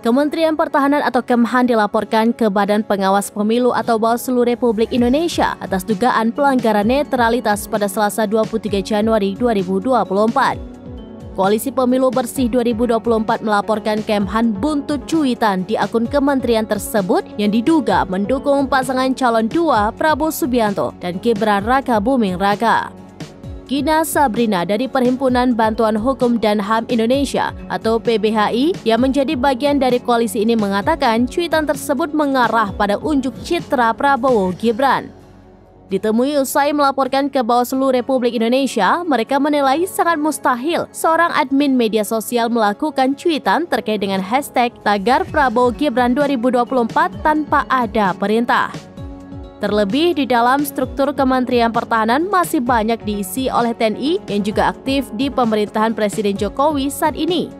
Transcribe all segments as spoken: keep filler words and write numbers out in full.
Kementerian Pertahanan atau Kemhan dilaporkan ke Badan Pengawas Pemilu atau Bawaslu Republik Indonesia atas dugaan pelanggaran netralitas pada Selasa dua puluh tiga Januari dua ribu dua puluh empat. Koalisi Pemilu Bersih dua ribu dua puluh empat melaporkan Kemhan buntut cuitan di akun kementerian tersebut yang diduga mendukung pasangan calon dua Prabowo Subianto dan Gibran Rakabuming Raka. Gina Sabrina dari Perhimpunan Bantuan Hukum dan H A M Indonesia atau P B H I yang menjadi bagian dari koalisi ini mengatakan cuitan tersebut mengarah pada unjuk citra Prabowo Gibran. Ditemui usai melaporkan ke Bawaslu Republik Indonesia, mereka menilai sangat mustahil seorang admin media sosial melakukan cuitan terkait dengan hashtag tagar Prabowo Gibran dua ribu dua puluh empat tanpa ada perintah. Terlebih, di dalam struktur Kementerian Pertahanan masih banyak diisi oleh T N I yang juga aktif di pemerintahan Presiden Jokowi saat ini.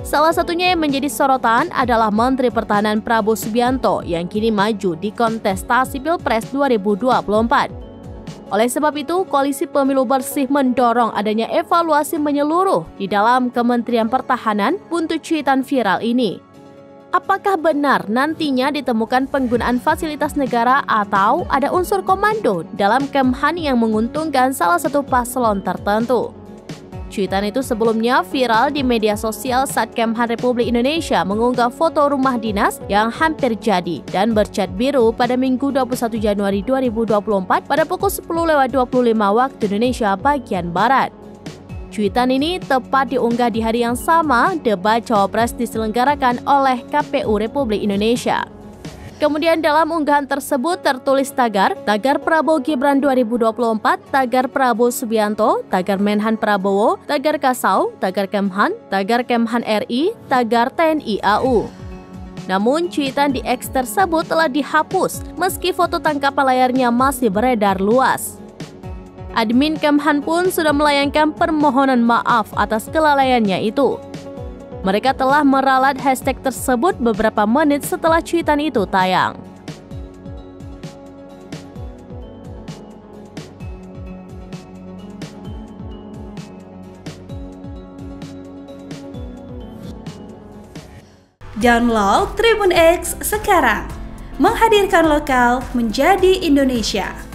Salah satunya yang menjadi sorotan adalah Menteri Pertahanan Prabowo Subianto yang kini maju di kontestasi Pilpres dua ribu dua puluh empat. Oleh sebab itu, Koalisi Pemilu Bersih mendorong adanya evaluasi menyeluruh di dalam Kementerian Pertahanan untuk cuitan viral ini. Apakah benar nantinya ditemukan penggunaan fasilitas negara atau ada unsur komando dalam Kemhan yang menguntungkan salah satu paslon tertentu? Cuitan itu sebelumnya viral di media sosial saat Kemhan Republik Indonesia mengunggah foto rumah dinas yang hampir jadi dan bercat biru pada Minggu dua puluh satu Januari dua ribu dua puluh empat pada pukul sepuluh lewat dua puluh lima waktu Indonesia bagian Barat. Cuitan ini tepat diunggah di hari yang sama debat Cawapres diselenggarakan oleh K P U Republik Indonesia. Kemudian dalam unggahan tersebut tertulis tagar, tagar Prabowo Gibran dua ribu dua puluh empat, tagar Prabowo Subianto, tagar Menhan Prabowo, tagar Kasau, tagar Kemhan, tagar Kemhan R I, tagar T N I A U. Namun cuitan di X tersebut telah dihapus meski foto tangkapan layarnya masih beredar luas. Admin Kemhan pun sudah melayangkan permohonan maaf atas kelalaiannya itu. Mereka telah meralat hashtag tersebut beberapa menit setelah cuitan itu tayang. Download Tribun X sekarang, menghadirkan lokal menjadi Indonesia.